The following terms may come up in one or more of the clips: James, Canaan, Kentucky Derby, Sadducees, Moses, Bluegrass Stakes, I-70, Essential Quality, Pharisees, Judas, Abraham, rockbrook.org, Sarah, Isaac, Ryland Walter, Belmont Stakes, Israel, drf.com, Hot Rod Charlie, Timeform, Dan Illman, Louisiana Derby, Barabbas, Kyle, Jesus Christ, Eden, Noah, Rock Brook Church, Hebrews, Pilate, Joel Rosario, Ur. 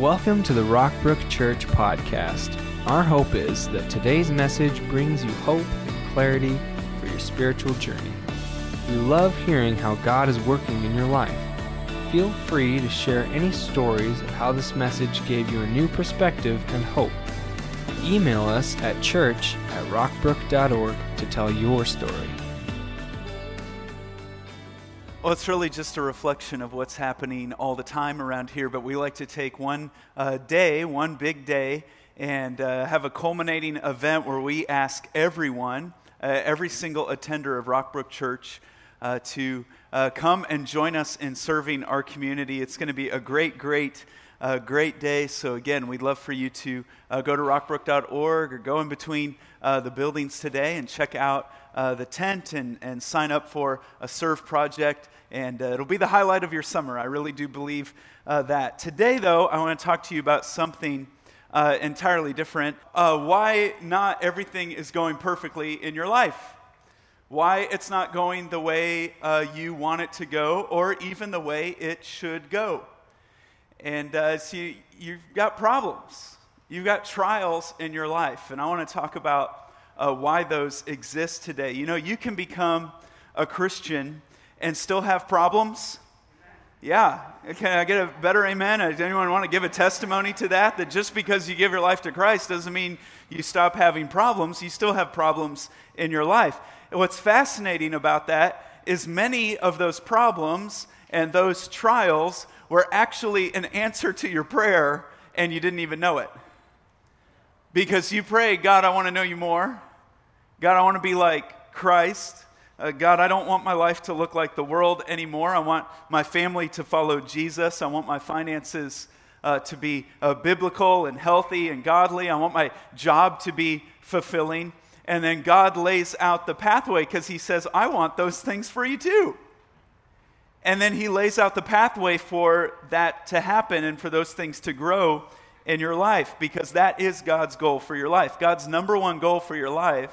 Welcome to the Rock Brook Church podcast. Our hope is that today's message brings you hope and clarity for your spiritual journey. We love hearing how God is working in your life. Feel free to share any stories of how this message gave you a new perspective and hope. Email us at church@rockbrook.org to tell your story. Well, it's really just a reflection of what's happening all the time around here, but we like to take one big day, and have a culminating event where we ask everyone, every single attender of Rock Brook Church, to come and join us in serving our community. It's going to be a great day. So again, we'd love for you to go to rockbrook.org or go in between the buildings today and check out the tent and sign up for a serve project, and it'll be the highlight of your summer. I really do believe that. Today, though, I want to talk to you about something entirely different. Why not everything is going perfectly in your life. Why it's not going the way you want it to go, or even the way it should go. And so you've got problems. You've got trials in your life, and I want to talk about why those exist today. You know, you can become a Christian and still have problems. Yeah. Can I get a better amen? Does anyone want to give a testimony to that? That just because you give your life to Christ doesn't mean you stop having problems. You still have problems in your life. And what's fascinating about that is many of those problems and those trials were actually an answer to your prayer, and you didn't even know it. Because you pray, God, I want to know you more. God, I want to be like Christ. God, I don't want my life to look like the world anymore. I want my family to follow Jesus. I want my finances to be biblical and healthy and godly. I want my job to be fulfilling. And then God lays out the pathway because he says, I want those things for you too. And then he lays out the pathway for that to happen and for those things to grow in your life, because that is God's goal for your life. God's number one goal for your life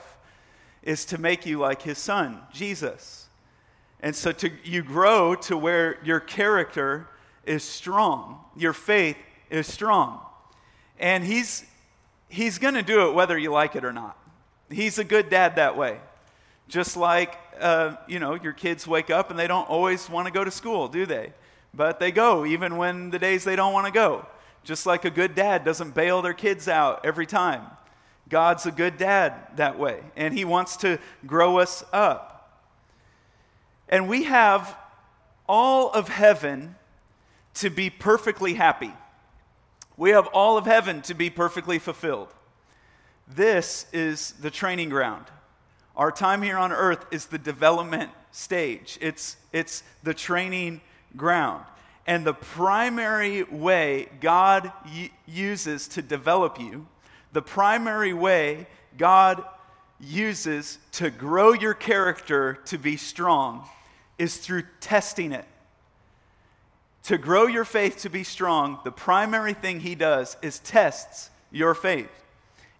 is to make you like his son, Jesus. And so you grow to where your character is strong, your faith is strong. And he's going to do it whether you like it or not. He's a good dad that way. Just like, your kids wake up and they don't always want to go to school, do they? But they go even when the days they don't want to go. Just like a good dad doesn't bail their kids out every time. God's a good dad that way, and he wants to grow us up. And we have all of heaven to be perfectly happy. We have all of heaven to be perfectly fulfilled. This is the training ground. Our time here on earth is the development stage. It's the training ground. And the primary way God uses to develop you, the primary way God uses to grow your character to be strong is through testing it. To grow your faith to be strong, the primary thing he does is tests your faith.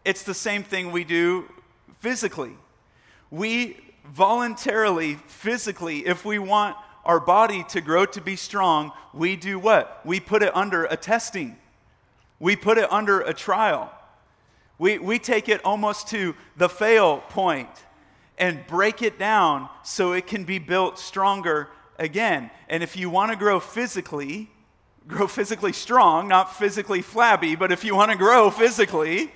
It's the same thing we do physically. We voluntarily, physically, if we want our body to grow to be strong, we do what? We put it under a testing. We put it under a trial. We take it almost to the fail point and break it down so it can be built stronger again. And if you want to grow physically strong, not physically flabby, but if you want to grow physically,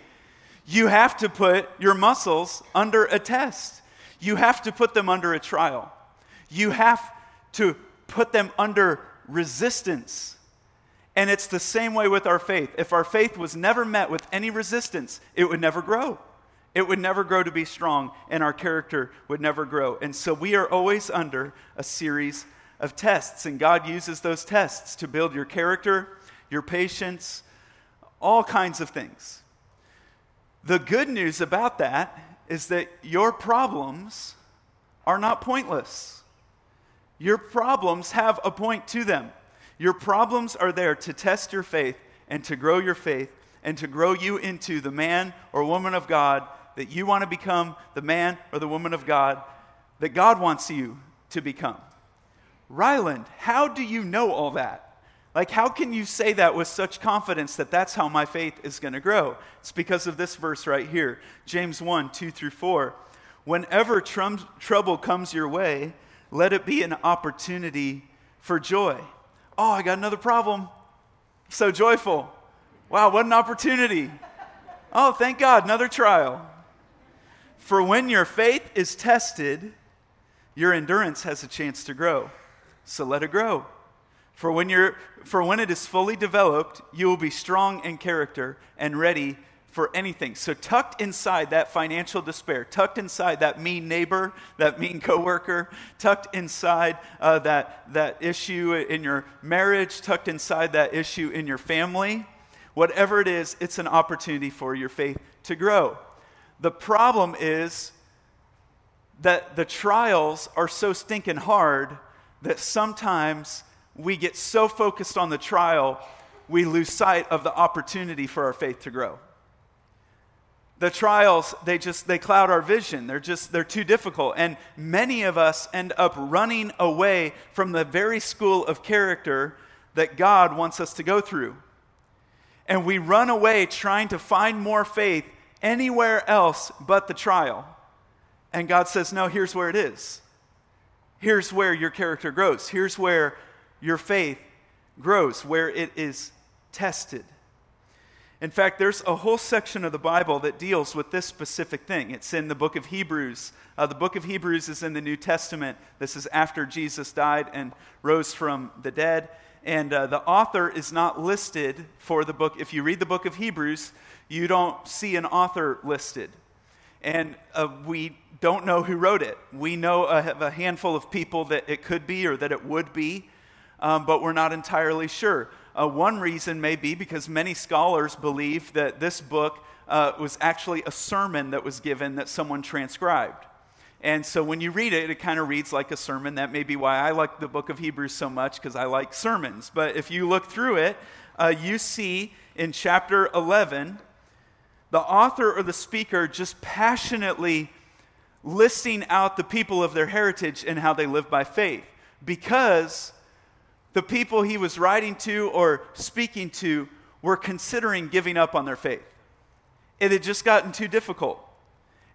you have to put your muscles under a test. You have to put them under a trial. You have to put them under resistance. And it's the same way with our faith. If our faith was never met with any resistance, it would never grow. It would never grow to be strong, and our character would never grow. And so we are always under a series of tests, and God uses those tests to build your character, your patience, all kinds of things. The good news about that is that your problems are not pointless. Your problems have a point to them. Your problems are there to test your faith and to grow your faith and to grow you into the man or woman of God that you want to become, the man or the woman of God that God wants you to become. Ryland, how do you know all that? Like, how can you say that with such confidence that that's how my faith is going to grow? It's because of this verse right here, James 1, 2 through 4. Whenever trouble comes your way, let it be an opportunity for joy. Oh, I got another problem. So joyful. Wow, what an opportunity. Oh, thank God, another trial. For when your faith is tested, your endurance has a chance to grow. So let it grow. For when it is fully developed, you will be strong in character and ready for anything. So tucked inside that financial despair, tucked inside that mean neighbor, that mean coworker, tucked inside that issue in your marriage, tucked inside that issue in your family, whatever it is, it's an opportunity for your faith to grow. The problem is that the trials are so stinking hard that sometimes we get so focused on the trial, we lose sight of the opportunity for our faith to grow. The trials, they cloud our vision. They're too difficult. And many of us end up running away from the very school of character that God wants us to go through. And we run away trying to find more faith anywhere else but the trial. And God says, no, here's where it is. Here's where your character grows. Here's where your faith grows, where it is tested. In fact, there's a whole section of the Bible that deals with this specific thing. It's in the book of Hebrews. The book of Hebrews is in the New Testament. This is after Jesus died and rose from the dead. And the author is not listed for the book. If you read the book of Hebrews, you don't see an author listed. And we don't know who wrote it. We know a handful of people that it could be or that it would be. But we're not entirely sure. One reason may be because many scholars believe that this book was actually a sermon that was given that someone transcribed. And so when you read it, it kind of reads like a sermon. That may be why I like the book of Hebrews so much, because I like sermons. But if you look through it, you see in chapter 11, the author or the speaker just passionately listing out the people of their heritage and how they live by faith. Because the people he was writing to or speaking to were considering giving up on their faith. It had just gotten too difficult.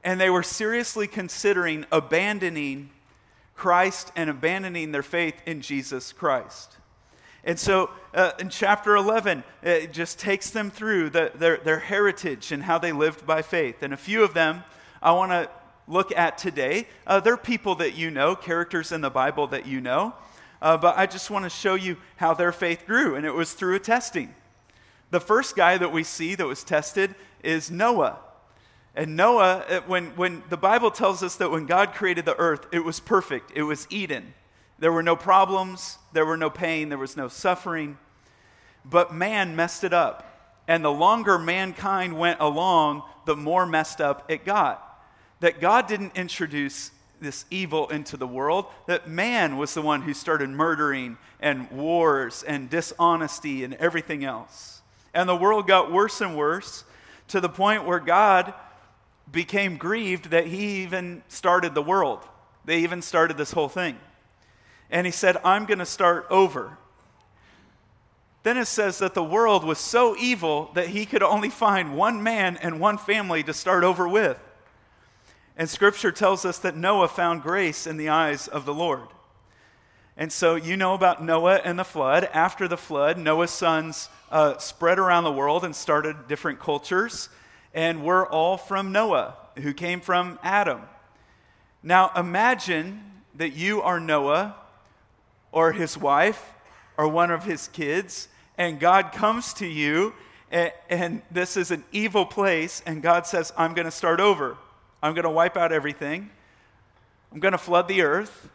And they were seriously considering abandoning Christ and abandoning their faith in Jesus Christ. And so in chapter 11, it just takes them through their heritage and how they lived by faith. And a few of them I want to look at today. They're people that you know, characters in the Bible that you know. But I just want to show you how their faith grew, and it was through a testing. The first guy that we see that was tested is Noah. And Noah, when the Bible tells us that when God created the earth, it was perfect. It was Eden. There were no problems. There were no pain. There was no suffering. But man messed it up. And the longer mankind went along, the more messed up it got. That God didn't introduce this evil into the world, that man was the one who started murdering and wars and dishonesty and everything else. And the world got worse and worse to the point where God became grieved that he even started the world. They even started this whole thing. And he said, I'm going to start over. Then it says that the world was so evil that he could only find one man and one family to start over with. And Scripture tells us that Noah found grace in the eyes of the Lord. And so you know about Noah and the flood. After the flood, Noah's sons spread around the world and started different cultures. And we're all from Noah, who came from Adam. Now imagine that you are Noah or his wife or one of his kids, and God comes to you, and this is an evil place, and God says, I'm going to start over. I'm going to wipe out everything. I'm going to flood the earth.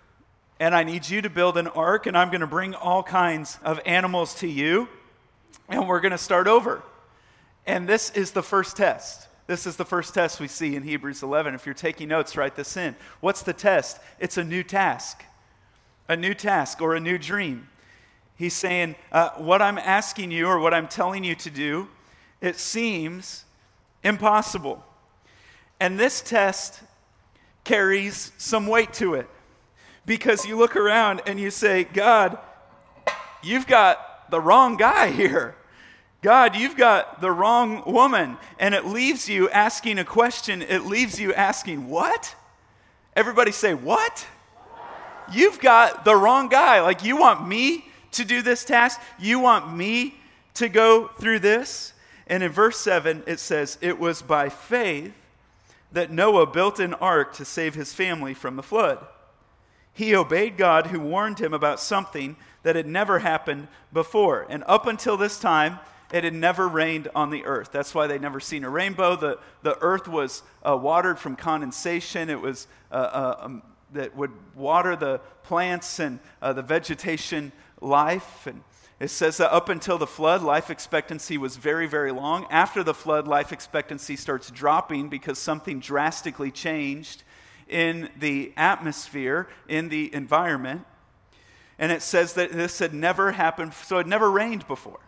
And I need you to build an ark. And I'm going to bring all kinds of animals to you. And we're going to start over. And this is the first test. This is the first test we see in Hebrews 11. If you're taking notes, write this in. What's the test? It's a new task. A new task or a new dream. He's saying, what I'm asking you or what I'm telling you to do, it seems impossible. And this test carries some weight to it, because you look around and you say, God, you've got the wrong guy here. God, you've got the wrong woman. And it leaves you asking a question. It leaves you asking, what? Everybody say, what? You've got the wrong guy. Like, you want me to do this task? You want me to go through this? And in verse 7, it says, it was by faith that Noah built an ark to save his family from the flood. He obeyed God, who warned him about something that had never happened before. And up until this time, it had never rained on the earth. That's why they'd never seen a rainbow. The earth was watered from condensation. It was that would water the plants and the vegetation life. And it says that up until the flood, life expectancy was very, very long. After the flood, life expectancy starts dropping because something drastically changed in the atmosphere, in the environment. And it says that this had never happened, so it never rained before.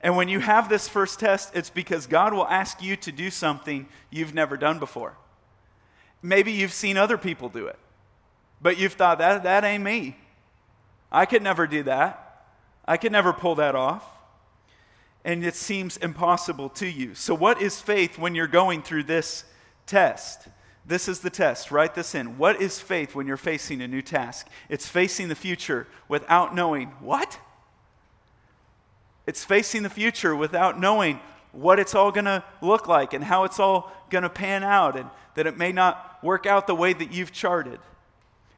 And when you have this first test, it's because God will ask you to do something you've never done before. Maybe you've seen other people do it, but you've thought, that ain't me. I could never do that. I could never pull that off. And it seems impossible to you. So what is faith when you're going through this test? This is the test. Write this in. What is faith when you're facing a new task? It's facing the future without knowing what? It's facing the future without knowing what it's all going to look like and how it's all going to pan out, and that it may not work out the way that you've charted.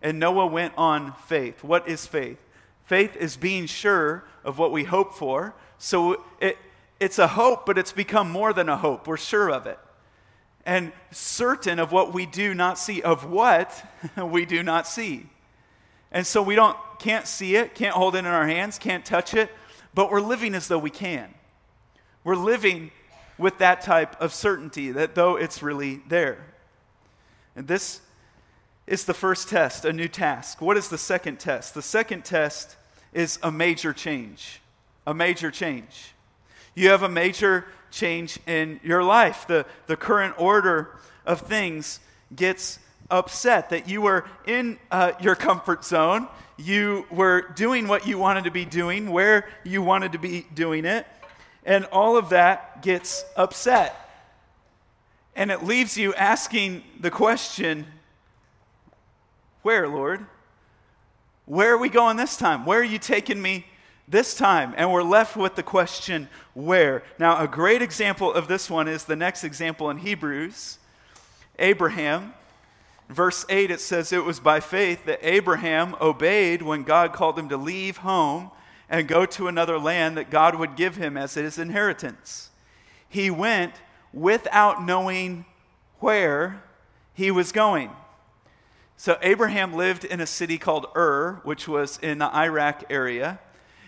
And Noah went on faith. What is faith? Faith is being sure of what we hope for. So it's a hope, but it's become more than a hope. We're sure of it. And certain of what we do not see, of what we do not see. And so we can't see it, can't hold it in our hands, can't touch it, but we're living as though we can. We're living with that type of certainty, that though it's really there. And this is the first test, a new task. What is the second test? The second test is a major change. A major change. You have a major change in your life. The current order of things gets upset, that you were in your comfort zone. You were doing what you wanted to be doing, where you wanted to be doing it, and all of that gets upset. And it leaves you asking the question, where, Lord? Where are we going this time? Where are you taking me this time? And we're left with the question, where? Now, a great example of this one is the next example in Hebrews. Abraham. Verse 8, it says, it was by faith that Abraham obeyed when God called him to leave home and go to another land that God would give him as his inheritance. He went without knowing where he was going. So Abraham lived in a city called Ur, which was in the Iraq area.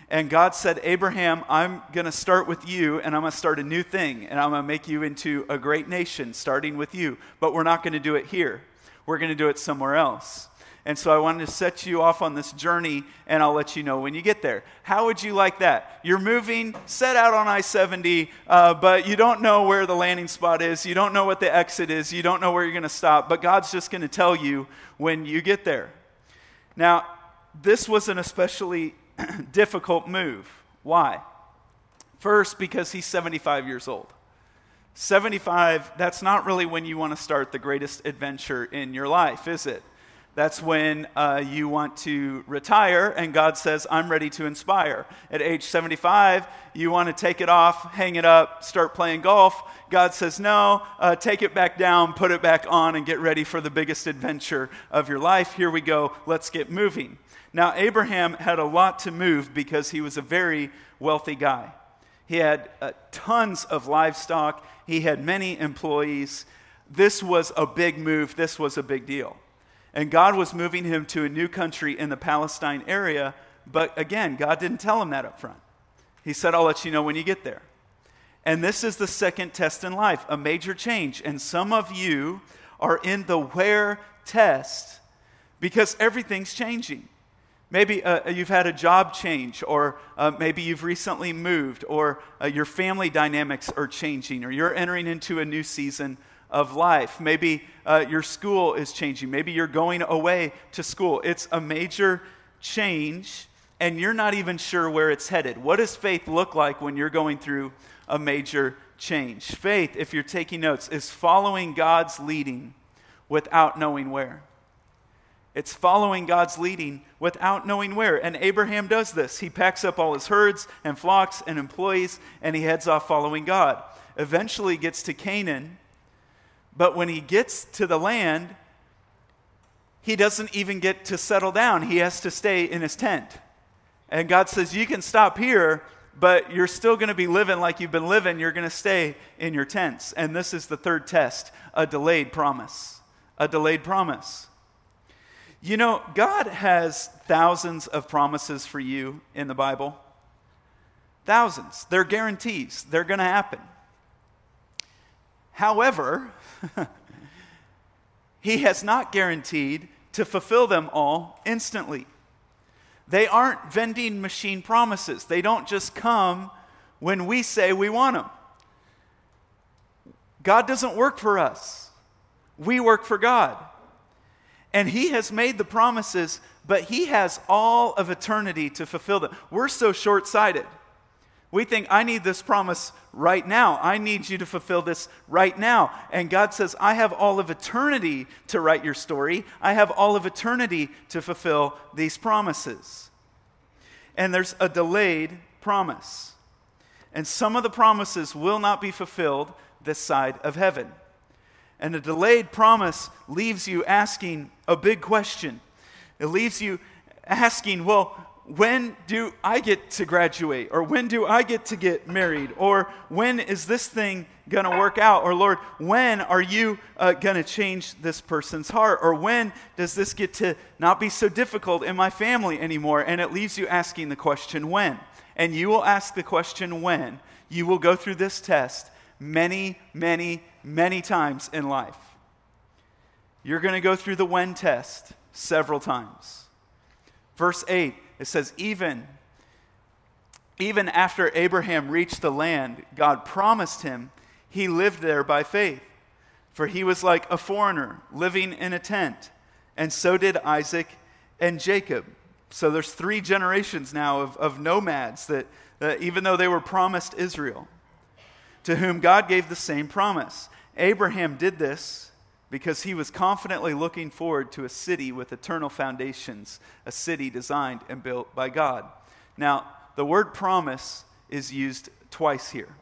And God said, Abraham, I'm going to start with you, and I'm going to start a new thing. And I'm going to make you into a great nation, starting with you. But we're not going to do it here. We're going to do it somewhere else. And so I wanted to set you off on this journey, and I'll let you know when you get there. How would you like that? You're moving, set out on I-70, but you don't know where the landing spot is. You don't know what the exit is. You don't know where you're going to stop. But God's just going to tell you when you get there. Now, this was an especially difficult move. Why? First, because he's 75 years old. 75, that's not really when you want to start the greatest adventure in your life, is it? That's when you want to retire, and God says, I'm ready to inspire. At age 75, you want to take it off, hang it up, start playing golf. God says, no, take it back down, put it back on, and get ready for the biggest adventure of your life. Here we go, let's get moving. Now, Abraham had a lot to move because he was a very wealthy guy. He had tons of livestock. He had many employees. This was a big move. This was a big deal. And God was moving him to a new country in the Palestine area. But again, God didn't tell him that up front. He said, I'll let you know when you get there. And this is the second test in life, a major change. And some of you are in the where test because everything's changing. Maybe you've had a job change, or maybe you've recently moved, or your family dynamics are changing, or you're entering into a new season of life. Maybe your school is changing. Maybe you're going away to school. It's a major change, and you're not even sure where it's headed. What does faith look like when you're going through a major change? Faith, if you're taking notes, is following God's leading without knowing where. It's following God's leading without knowing where. And Abraham does this. He packs up all his herds and flocks and employees, and he heads off following God. Eventually gets to Canaan, but when he gets to the land, he doesn't even get to settle down. He has to stay in his tent. And God says, you can stop here, but you're still going to be living like you've been living. You're going to stay in your tents. And this is the third test, a delayed promise. A delayed promise. You know, God has thousands of promises for you in the Bible. Thousands. They're guarantees. They're going to happen. However, He has not guaranteed to fulfill them all instantly. They aren't vending machine promises. They don't just come when we say we want them. God doesn't work for us. We work for God. And He has made the promises, but He has all of eternity to fulfill them. We're so short-sighted. We think, I need this promise right now. I need you to fulfill this right now. And God says, I have all of eternity to write your story. I have all of eternity to fulfill these promises. And there's a delayed promise. And some of the promises will not be fulfilled this side of heaven. And a delayed promise leaves you asking a big question. It leaves you asking, well, when do I get to graduate? Or when do I get to get married? Or when is this thing going to work out? Or Lord, when are you going to change this person's heart? Or when does this get to not be so difficult in my family anymore? And it leaves you asking the question, when? And you will ask the question, when? You will go through this test many times in life. You're going to go through the when test several times. Verse 8, it says, even after Abraham reached the land God promised him, he lived there by faith. For he was like a foreigner living in a tent, and so did Isaac and Jacob. So there's three generations now of nomads that even though they were promised Israel, to whom God gave the same promise. Abraham did this because he was confidently looking forward to a city with eternal foundations, a city designed and built by God. Now, the word promise is used twice here.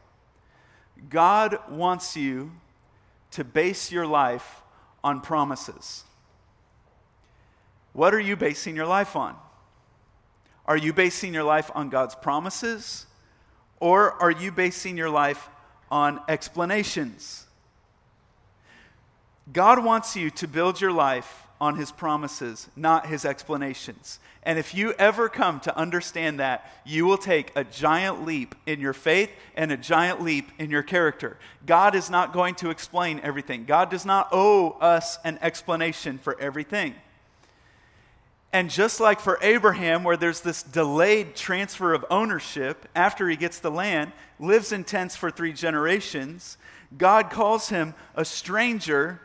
God wants you to base your life on promises. What are you basing your life on? Are you basing your life on God's promises? Or are you basing your life on explanations? God wants you to build your life on His promises, not His explanations. And if you ever come to understand that, you will take a giant leap in your faith and a giant leap in your character. God is not going to explain everything. God does not owe us an explanation for everything. And just like for Abraham, where there's this delayed transfer of ownership after he gets the land, lives in tents for three generations, God calls him a stranger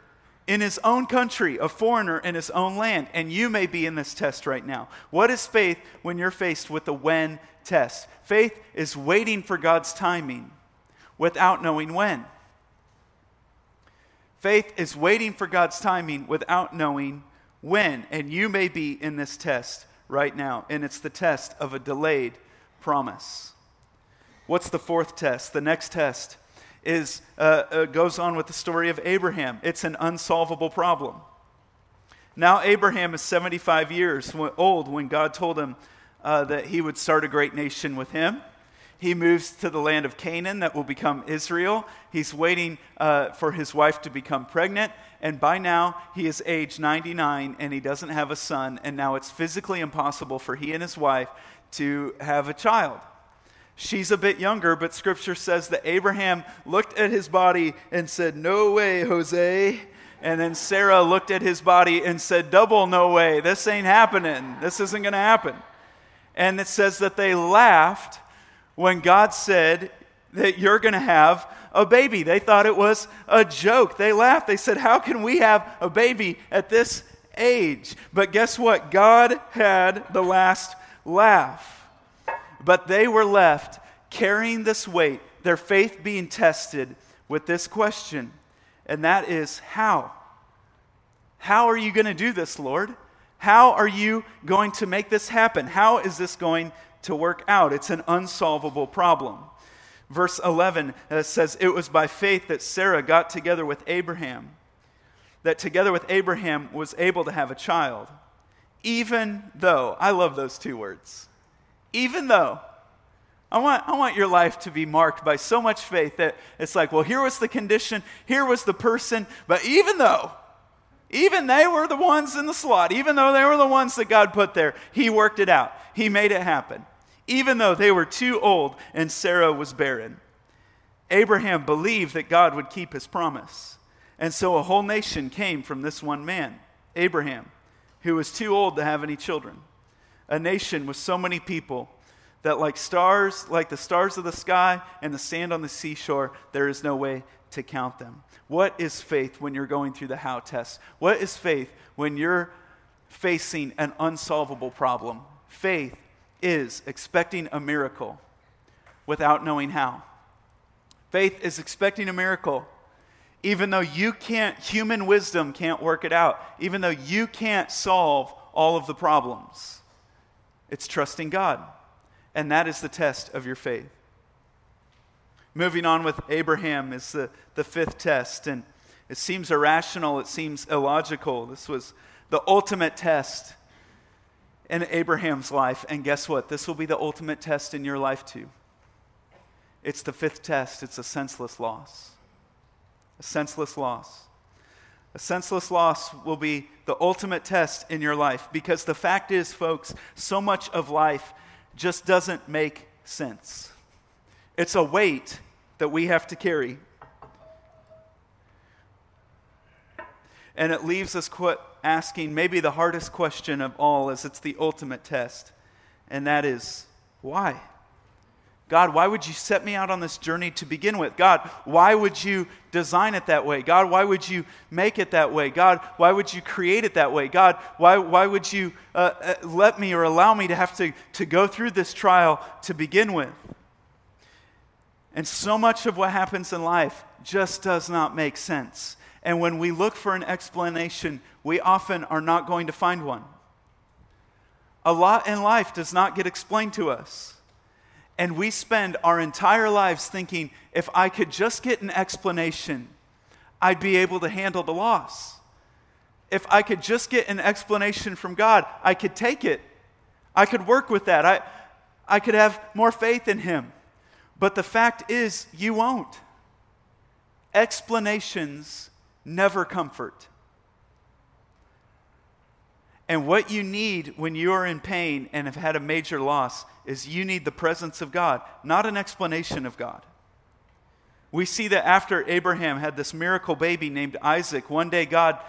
in his own country, a foreigner in his own land. And you may be in this test right now. What is faith when you're faced with the when test? Faith is waiting for God's timing without knowing when. Faith is waiting for God's timing without knowing when. And you may be in this test right now, and it's the test of a delayed promise. What's the fourth test? The next test is goes on with the story of Abraham. It's an unsolvable problem. Now Abraham is 75 years old when God told him that he would start a great nation with him. He moves to the land of Canaan that will become Israel. He's waiting for his wife to become pregnant. And by now, he is age 99 and he doesn't have a son. And now it's physically impossible for he and his wife to have a child. She's a bit younger, but Scripture says that Abraham looked at his body and said, "No way, Jose." And then Sarah looked at his body and said, "Double no way. This ain't happening. This isn't going to happen." And it says that they laughed when God said that you're going to have a baby. They thought it was a joke. They laughed. They said, "How can we have a baby at this age?" But guess what? God had the last laugh. But they were left carrying this weight, their faith being tested with this question, and that is, how? How are you going to do this, Lord? How are you going to make this happen? How is this going to work out? It's an unsolvable problem. Verse 11 says, it was by faith that Sarah got together with Abraham, that together with Abraham was able to have a child, even though, I love those two words, even though. I want your life to be marked by so much faith that it's like, well, here was the condition, here was the person, but even though, even they were the ones in the slot, even though they were the ones that God put there, he worked it out. He made it happen. Even though they were too old and Sarah was barren, Abraham believed that God would keep his promise. And so a whole nation came from this one man, Abraham, who was too old to have any children. A nation with so many people that like the stars of the sky and the sand on the seashore, there is no way to count them. What is faith when you're going through the how test? What is faith when you're facing an unsolvable problem? Faith is expecting a miracle without knowing how. Faith is expecting a miracle even though you can't, human wisdom can't work it out, even though you can't solve all of the problems. It's trusting God. And that is the test of your faith. Moving on with Abraham is the fifth test. And it seems irrational. It seems illogical. This was the ultimate test in Abraham's life. And guess what? This will be the ultimate test in your life too. It's the fifth test. It's a senseless loss. A senseless loss. A senseless loss will be the ultimate test in your life. Because the fact is, folks, so much of life just doesn't make sense. It's a weight that we have to carry. And it leaves us asking maybe the hardest question of all, as it's the ultimate test. And that is, why? God, why would you set me out on this journey to begin with? God, why would you design it that way? God, why would you make it that way? God, why would you create it that way? God, why would you let me or allow me to have to go through this trial to begin with? And so much of what happens in life just does not make sense. And when we look for an explanation, we often are not going to find one. A lot in life does not get explained to us. And we spend our entire lives thinking, if I could just get an explanation, I'd be able to handle the loss. If I could just get an explanation from God, I could take it. I could work with that. I could have more faith in Him. But the fact is, you won't. Explanations never comfort. And what you need when you are in pain and have had a major loss is you need the presence of God, not an explanation of God. We see that after Abraham had this miracle baby named Isaac, one day God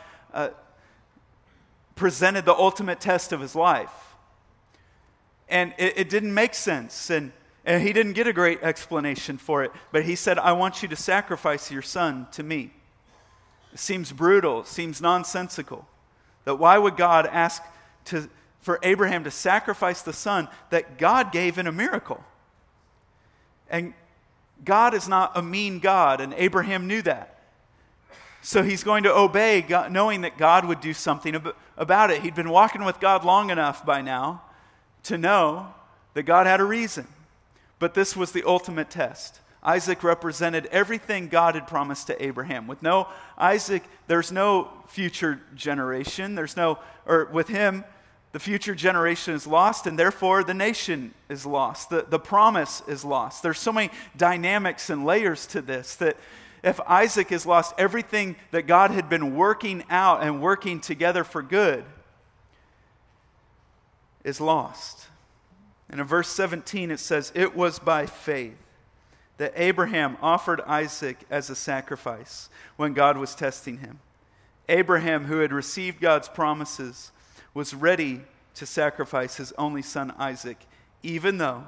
presented the ultimate test of his life. And it didn't make sense, and he didn't get a great explanation for it. But he said, I want you to sacrifice your son to me. It seems brutal, it seems nonsensical. That why would God ask for Abraham to sacrifice the son that God gave in a miracle? And God is not a mean God, and Abraham knew that. So he's going to obey God, knowing that God would do something about it. He'd been walking with God long enough by now to know that God had a reason. But this was the ultimate test. Isaac represented everything God had promised to Abraham. With no Isaac, there's no future generation. With him, the future generation is lost, and therefore the nation is lost. The promise is lost. There's so many dynamics and layers to this that if Isaac has lost everything that God had been working out and working together for good, is lost. And in verse 17 it says, it was by faith that Abraham offered Isaac as a sacrifice when God was testing him. Abraham, who had received God's promises, was ready to sacrifice his only son Isaac, even though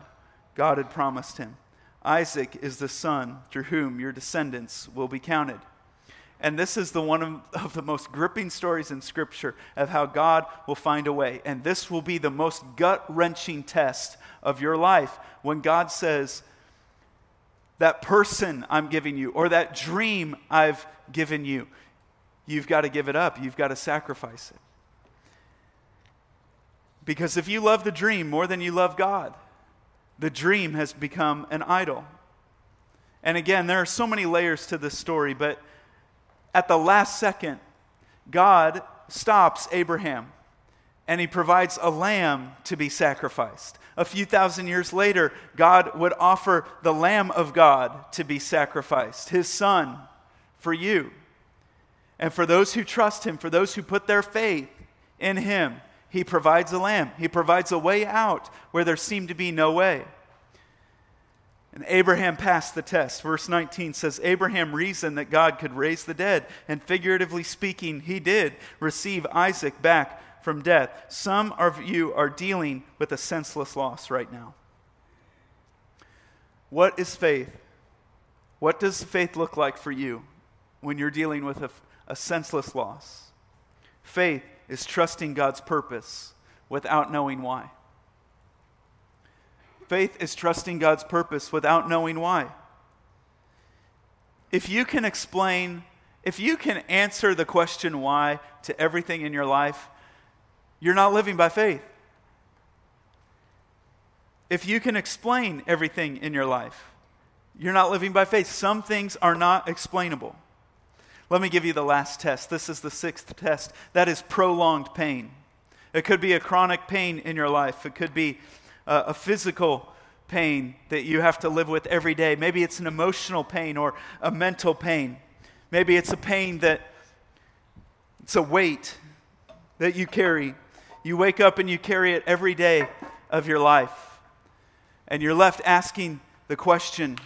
God had promised him, Isaac is the son through whom your descendants will be counted. And this is the one of the most gripping stories in Scripture of how God will find a way. And this will be the most gut-wrenching test of your life when God says, that person I'm giving you or that dream I've given you, you've got to give it up. You've got to sacrifice it. Because if you love the dream more than you love God, the dream has become an idol. And again, there are so many layers to this story, but at the last second, God stops Abraham and he provides a lamb to be sacrificed. A few thousand years later, God would offer the Lamb of God to be sacrificed, his son, for you. And for those who trust him, for those who put their faith in him, he provides a lamb. He provides a way out where there seemed to be no way. And Abraham passed the test. Verse 19 says, Abraham reasoned that God could raise the dead, and figuratively speaking, he did receive Isaac back from death. Some of you are dealing with a senseless loss right now. What is faith? What does faith look like for you when you're dealing with a senseless loss? Faith is trusting God's purpose without knowing why. Faith is trusting God's purpose without knowing why. If you can explain, if you can answer the question why to everything in your life, you're not living by faith. If you can explain everything in your life, you're not living by faith. Some things are not explainable. Let me give you the last test. This is the sixth test. That is prolonged pain. It could be a chronic pain in your life. It could be a physical pain that you have to live with every day. Maybe it's an emotional pain or a mental pain. Maybe it's a pain that it's a weight that you carry. You wake up and you carry it every day of your life. And you're left asking the question,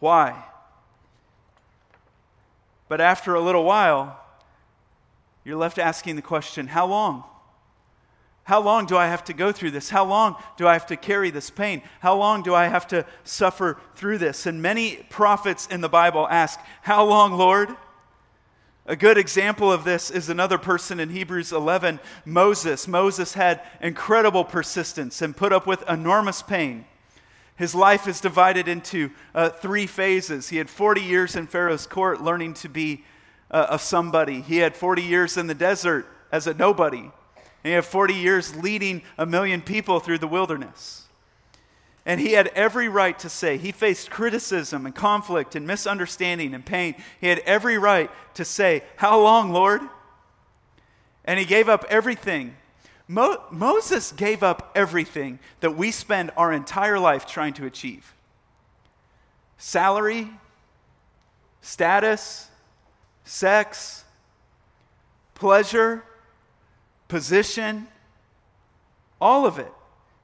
why? But after a little while, you're left asking the question, how long? How long do I have to go through this? How long do I have to carry this pain? How long do I have to suffer through this? And many prophets in the Bible ask, how long, Lord? A good example of this is another person in Hebrews 11, Moses. Moses had incredible persistence and put up with enormous pain. His life is divided into three phases. He had 40 years in Pharaoh's court learning to be of somebody. He had 40 years in the desert as a nobody. And he had 40 years leading 1 million people through the wilderness. And he had every right to say, he faced criticism and conflict and misunderstanding and pain. He had every right to say, how long, Lord? And he gave up everything. Moses gave up everything that we spend our entire life trying to achieve. Salary, status, sex, pleasure, position, all of it.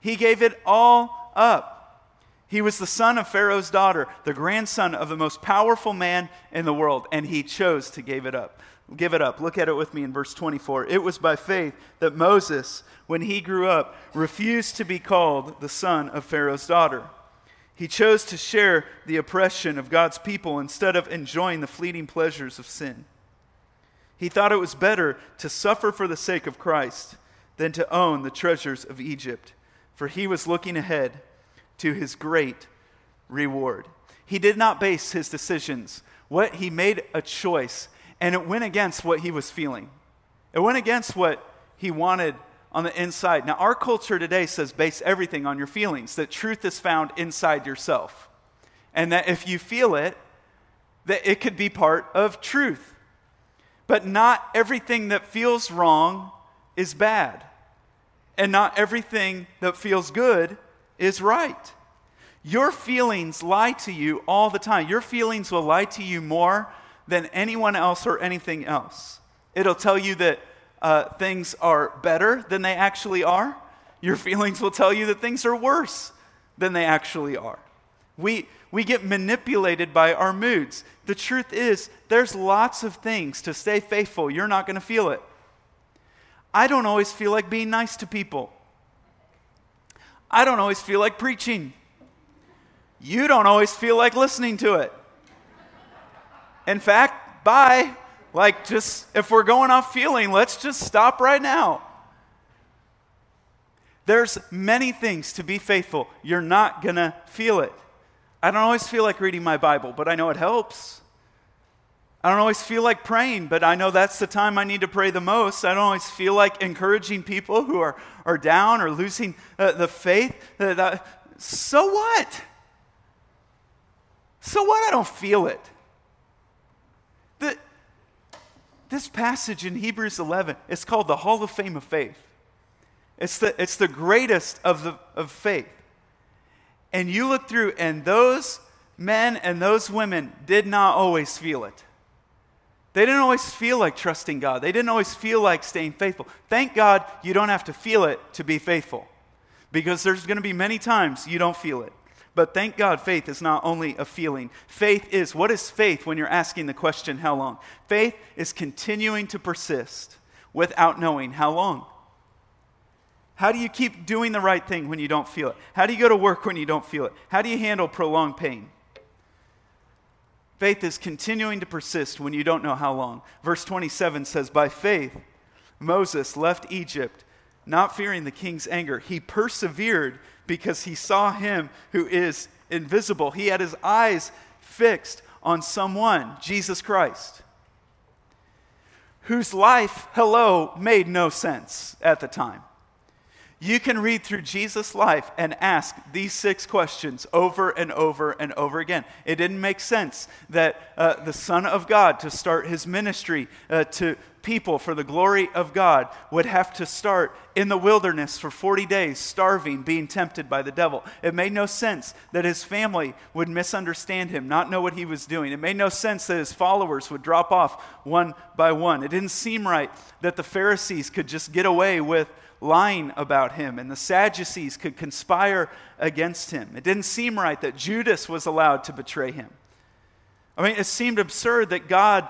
He gave it all up. He was the son of Pharaoh's daughter, the grandson of the most powerful man in the world, and he chose to give it up. Give it up. Look at it with me in verse 24. It was by faith that Moses, when he grew up, refused to be called the son of Pharaoh's daughter. He chose to share the oppression of God's people instead of enjoying the fleeting pleasures of sin. He thought it was better to suffer for the sake of Christ than to own the treasures of Egypt, for he was looking ahead to his great reward. He did not base his decisions. What he made a choice, and it went against what he was feeling. It went against what he wanted on the inside. Now, our culture today says base everything on your feelings, that truth is found inside yourself, and that if you feel it, that it could be part of truth. But not everything that feels wrong is bad. And not everything that feels good is right. Your feelings lie to you all the time. Your feelings will lie to you more than anyone else or anything else. It'll tell you that things are better than they actually are. Your feelings will tell you that things are worse than they actually are. We get manipulated by our moods. The truth is, there's lots of things to stay faithful. You're not going to feel it. I don't always feel like being nice to people. I don't always feel like preaching. You don't always feel like listening to it. In fact, bye. Like, just, if we're going off feeling, let's just stop right now. There's many things to be faithful. You're not going to feel it. I don't always feel like reading my Bible, but I know it helps. I don't always feel like praying, but I know that's the time I need to pray the most. I don't always feel like encouraging people who are down or losing the faith. So what? So what? I don't feel it. This passage in Hebrews 11, it's called the Hall of Fame of Faith. It's the greatest of faith. And you look through, and those men and those women did not always feel it. They didn't always feel like trusting God. They didn't always feel like staying faithful. Thank God you don't have to feel it to be faithful, because there's going to be many times you don't feel it. But thank God, faith is not only a feeling. Faith is, what is faith when you're asking the question, how long? Faith is continuing to persist without knowing how long. How do you keep doing the right thing when you don't feel it? How do you go to work when you don't feel it? How do you handle prolonged pain? Faith is continuing to persist when you don't know how long. Verse 27 says, by faith, Moses left Egypt, not fearing the king's anger. He persevered because he saw him who is invisible. He had his eyes fixed on someone, Jesus Christ, whose life, hello, made no sense at the time. You can read through Jesus' life and ask these 6 questions over and over and over again. It didn't make sense that the Son of God, to start his ministry to people for the glory of God, would have to start in the wilderness for 40 days, starving, being tempted by the devil. It made no sense that his family would misunderstand him, not know what he was doing. It made no sense that his followers would drop off one by one. It didn't seem right that the Pharisees could just get away with lying about him, and the Sadducees could conspire against him. It didn't seem right that Judas was allowed to betray him. I mean, it seemed absurd that God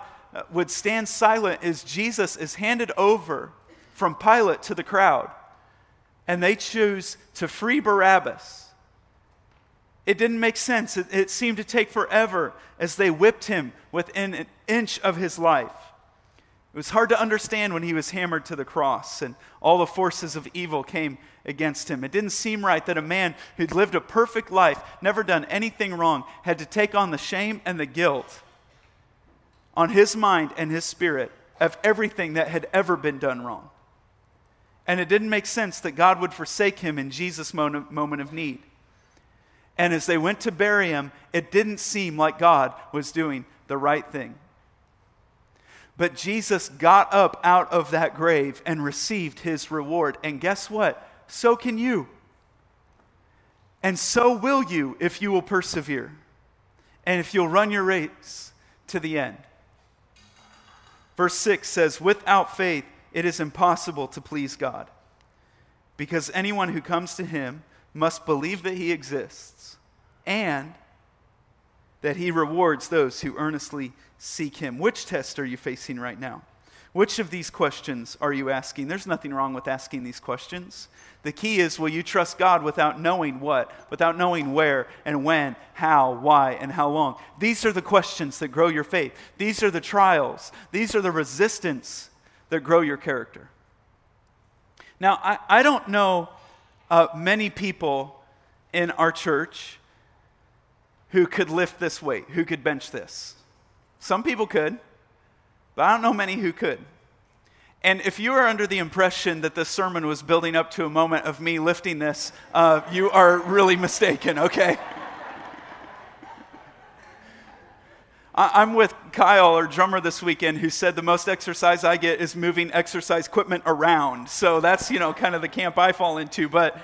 would stand silent as Jesus is handed over from Pilate to the crowd, and they choose to free Barabbas. It didn't make sense. It seemed to take forever as they whipped him within an inch of his life. It was hard to understand when he was hammered to the cross and all the forces of evil came against him. It didn't seem right that a man who'd lived a perfect life, never done anything wrong, had to take on the shame and the guilt on his mind and his spirit of everything that had ever been done wrong. And it didn't make sense that God would forsake him in Jesus' moment of need. And as they went to bury him, it didn't seem like God was doing the right thing. But Jesus got up out of that grave and received his reward. And guess what? So can you. And so will you if you will persevere. And if you'll run your race to the end. Verse 6 says, without faith, it is impossible to please God, because anyone who comes to him must believe that he exists and that he rewards those who earnestly seek him. Which test are you facing right now? Which of these questions are you asking? There's nothing wrong with asking these questions. The key is, will you trust God without knowing what, without knowing where and when, how, why, and how long? These are the questions that grow your faith. These are the trials. These are the resistance that grow your character. Now, I don't know many people in our church who could lift this weight, who could bench this. Some people could, but I don't know many who could. And if you are under the impression that this sermon was building up to a moment of me lifting this, you are really mistaken, okay? I'm with Kyle, our drummer, this weekend, who said the most exercise I get is moving exercise equipment around. So that's, kind of the camp I fall into, but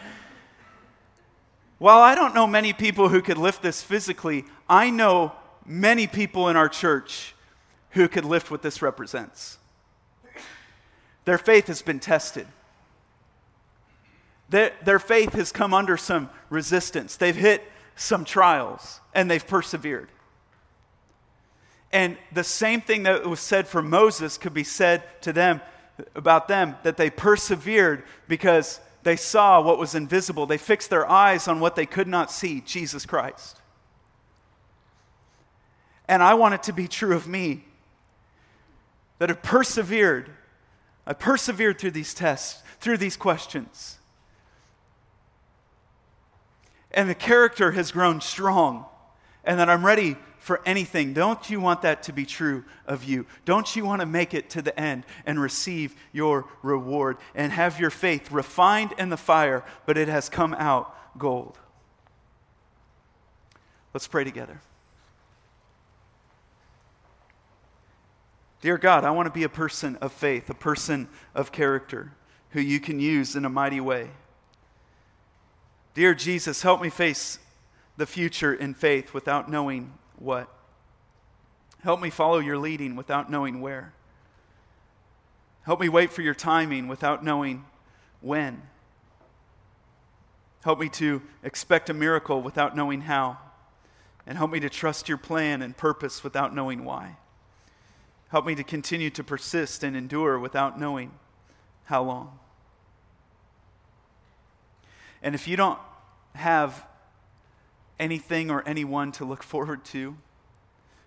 while I don't know many people who could lift this physically, I know many people in our church who could lift what this represents. Their faith has been tested. Their faith has come under some resistance. They've hit some trials, and they've persevered. And the same thing that was said for Moses could be said to them, about them, that they persevered because they saw what was invisible. They fixed their eyes on what they could not see, Jesus Christ. And I want it to be true of me that have persevered. I persevered through these tests, through these questions. And the character has grown strong, and that I'm ready for anything. Don't you want that to be true of you? Don't you want to make it to the end and receive your reward and have your faith refined in the fire, but it has come out gold? Let's pray together. Dear God, I want to be a person of faith, a person of character who you can use in a mighty way. Dear Jesus, help me face the future in faith without knowing what. Help me follow your leading without knowing where. Help me wait for your timing without knowing when. Help me to expect a miracle without knowing how. And help me to trust your plan and purpose without knowing why. Help me to continue to persist and endure without knowing how long. And if you don't have anything or anyone to look forward to,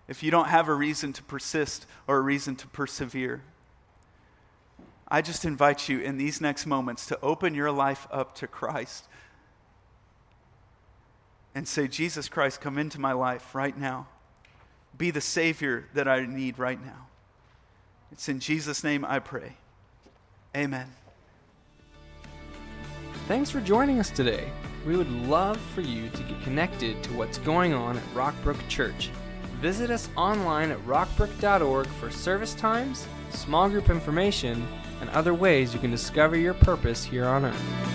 if you don't have a reason to persist or a reason to persevere, I just invite you in these next moments to open your life up to Christ and say, Jesus Christ, come into my life right now. Be the Savior that I need right now. It's in Jesus' name I pray. Amen. Thanks for joining us today. We would love for you to get connected to what's going on at Rock Brook Church. Visit us online at rockbrook.org for service times, small group information, and other ways you can discover your purpose here on earth.